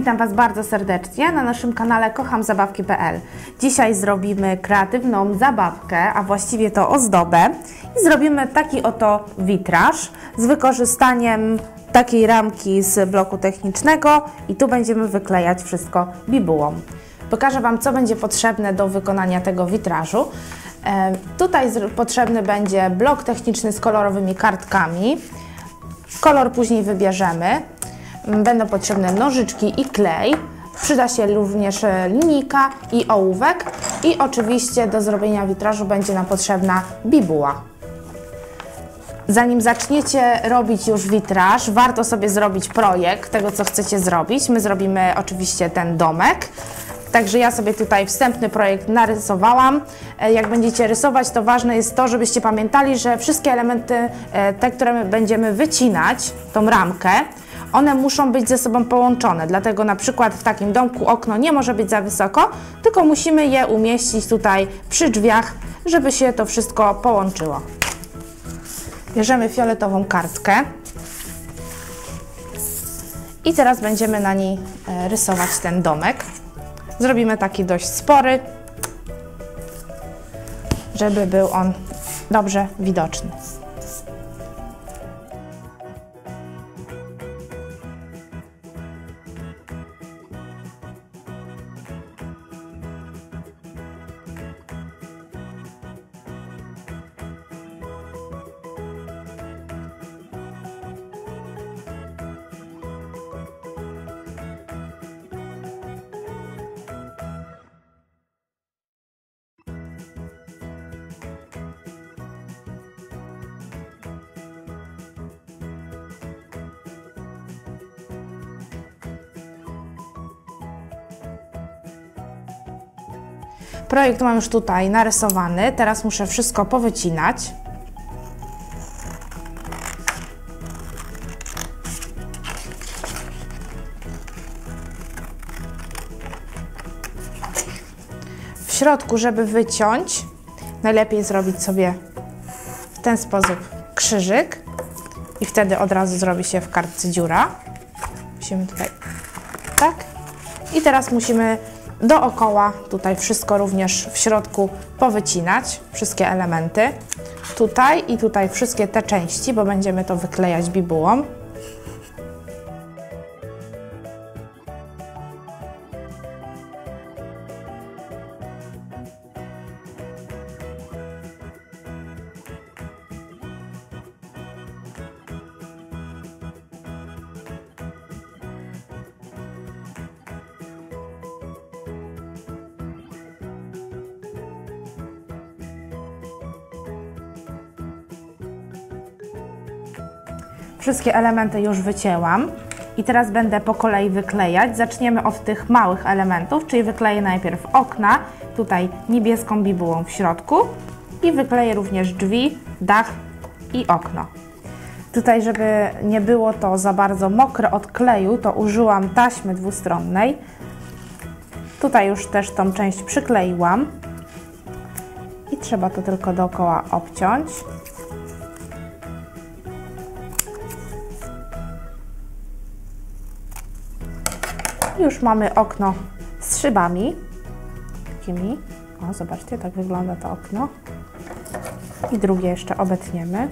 witam Was bardzo serdecznie na naszym kanale Kocham zabawki.pl. Dzisiaj zrobimy kreatywną zabawkę, a właściwie to ozdobę i zrobimy taki oto witraż z wykorzystaniem takiej ramki z bloku technicznego i tu będziemy wyklejać wszystko bibułą. Pokażę Wam, co będzie potrzebne do wykonania tego witrażu. Tutaj potrzebny będzie blok techniczny z kolorowymi kartkami. Kolor później wybierzemy. Będą potrzebne nożyczki i klej. Przyda się również linijka i ołówek. I oczywiście do zrobienia witrażu będzie nam potrzebna bibuła. Zanim zaczniecie robić już witraż, warto sobie zrobić projekt tego, co chcecie zrobić. My zrobimy oczywiście ten domek. Także ja sobie tutaj wstępny projekt narysowałam. Jak będziecie rysować, to ważne jest to, żebyście pamiętali, że wszystkie elementy, te, które będziemy wycinać, tą ramkę, one muszą być ze sobą połączone. Dlatego na przykład w takim domku okno nie może być za wysoko, tylko musimy je umieścić tutaj przy drzwiach, żeby się to wszystko połączyło. Bierzemy fioletową kartkę i teraz będziemy na niej rysować ten domek. Zrobimy taki dość spory, żeby był on dobrze widoczny. Projekt mam już tutaj narysowany, teraz muszę wszystko powycinać. W środku, żeby wyciąć, najlepiej zrobić sobie w ten sposób krzyżyk i wtedy od razu zrobi się w kartce dziura. Musimy tutaj tak i teraz musimy dookoła tutaj wszystko również w środku powycinać, wszystkie elementy. Tutaj i tutaj wszystkie te części, bo będziemy to wyklejać bibułą. Wszystkie elementy już wycięłam i teraz będę po kolei wyklejać. Zaczniemy od tych małych elementów, czyli wykleję najpierw okna, tutaj niebieską bibułą w środku i wykleję również drzwi, dach i okno. Tutaj, żeby nie było to za bardzo mokre od kleju, to użyłam taśmy dwustronnej. Tutaj już też tą część przykleiłam i trzeba to tylko dookoła obciąć. Już mamy okno z szybami, takimi, o zobaczcie, tak wygląda to okno i drugie jeszcze obetniemy.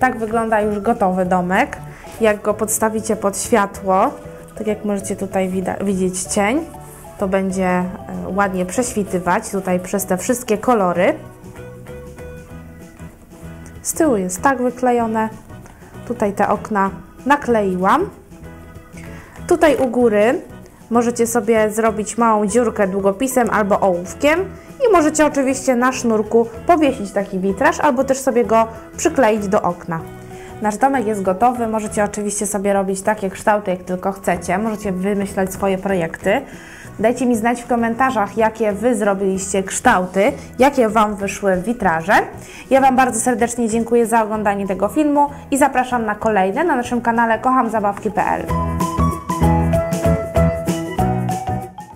Tak wygląda już gotowy domek. Jak go podstawicie pod światło, tak jak możecie tutaj widzieć cień, to będzie ładnie prześwitywać tutaj przez te wszystkie kolory. Z tyłu jest tak wyklejone. Tutaj te okna nakleiłam. Tutaj u góry możecie sobie zrobić małą dziurkę długopisem albo ołówkiem i możecie oczywiście na sznurku powiesić taki witraż albo też sobie go przykleić do okna. Nasz domek jest gotowy, możecie oczywiście sobie robić takie kształty, jak tylko chcecie, możecie wymyślać swoje projekty. Dajcie mi znać w komentarzach, jakie Wy zrobiliście kształty, jakie Wam wyszły witraże. Ja Wam bardzo serdecznie dziękuję za oglądanie tego filmu i zapraszam na kolejne na naszym kanale Kocham zabawki.pl.